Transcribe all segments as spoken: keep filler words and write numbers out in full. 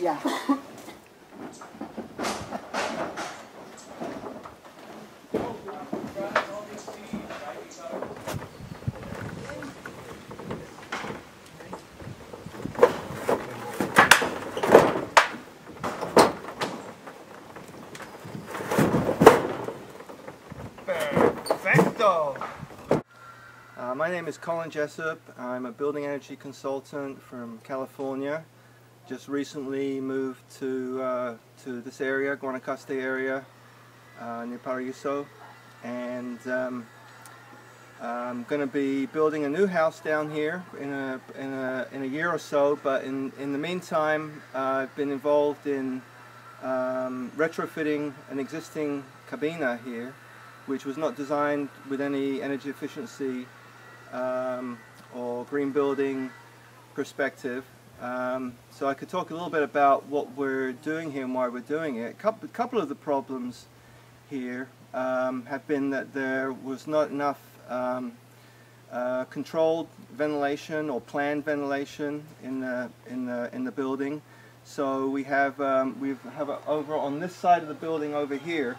Yeah. Uh, my name is Colin Jessup. I'm a building energy consultant from California. Just recently moved to uh, to this area, Guanacaste area, uh, near Paraiso, and um, I'm going to be building a new house down here in a in a in a year or so. But in in the meantime, uh, I've been involved in um, retrofitting an existing cabina here, which was not designed with any energy efficiency um, or green building perspective. Um, so I could talk a little bit about what we're doing here and why we're doing it. A couple, couple of the problems here um, have been that there was not enough um, uh, controlled ventilation or planned ventilation in the in the in the building. So we have um, we have a, over on this side of the building over here.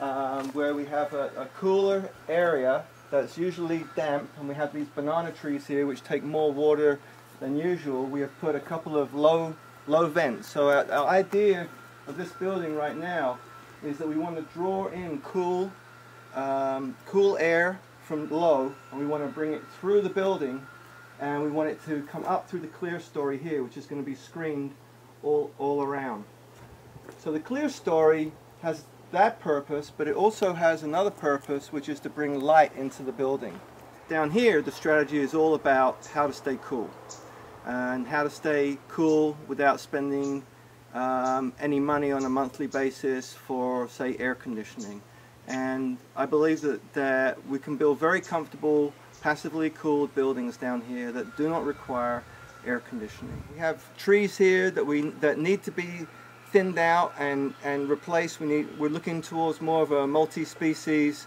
Um, where we have a, a cooler area that's usually damp, and we have these banana trees here which take more water than usual. We have put a couple of low low vents. So our, our idea of this building right now is that we want to draw in cool um, cool air from low, and we want to bring it through the building, and we want it to come up through the clear story here, which is going to be screened all, all around. So the clear story has that purpose, but it also has another purpose, which is to bring light into the building. Down here the strategy is all about how to stay cool and how to stay cool without spending um, any money on a monthly basis for, say, air conditioning. And I believe that, that we can build very comfortable passively cooled buildings down here that do not require air conditioning. We have trees here that we that need to be thinned out and and replaced. We need we're looking towards more of a multi-species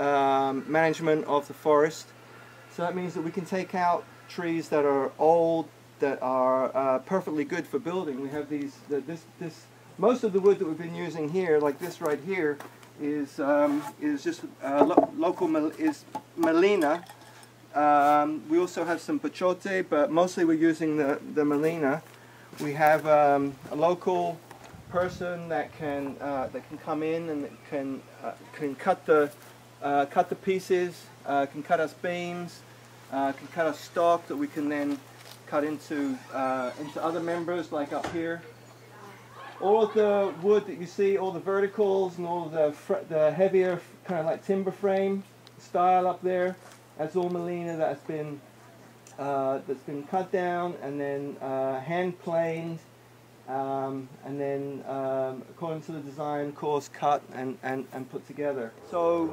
um, management of the forest. So that means that we can take out trees that are old, that are uh, perfectly good for building. We have these the, this this most of the wood that we've been using here, like this right here, is um, is just uh, lo local mel is melina. Um, we also have some pachote, but mostly we're using the the melina. We have um, a local person that can uh, that can come in and can uh, can cut the uh, cut the pieces, uh, can cut us beams, uh, can cut us stock that we can then cut into uh, into other members, like up here. All of the wood that you see, all the verticals and all of the fr the heavier kind of like timber frame style up there, that's all melina that's been. Uh, that's been cut down and then uh, hand planed, um, and then um, according to the design course cut and, and, and put together. So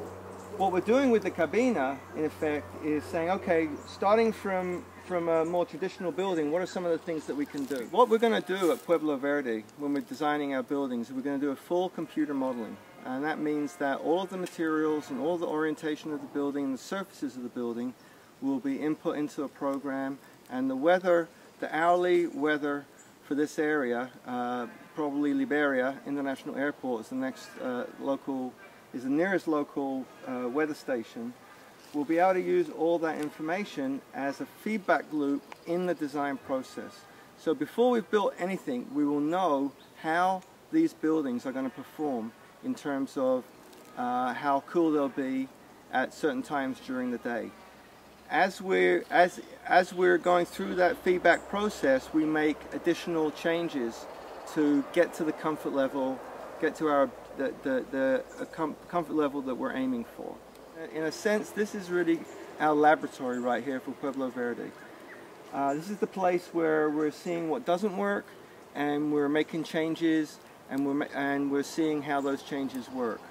what we're doing with the cabina in effect is saying, okay, starting from, from a more traditional building, what are some of the things that we can do? What we're going to do at Pueblo Verde when we're designing our buildings, we're going to do a full computer modeling. And that means that all of the materials and all the orientation of the building and the surfaces of the building will be input into a program, and the weather, the hourly weather for this area, uh, probably Liberia International Airport is the next uh, local, is the nearest local uh, weather station. We'll be able to use all that information as a feedback loop in the design process. So before we've built anything, we will know how these buildings are going to perform in terms of uh, how cool they'll be at certain times during the day. As we're, as, as we're going through that feedback process, we make additional changes to get to the comfort level, get to our, the, the, the uh, com comfort level that we're aiming for. In a sense, this is really our laboratory right here for Pueblo Verde. Uh, this is the place where we're seeing what doesn't work, and we're making changes, and we're, ma and we're seeing how those changes work.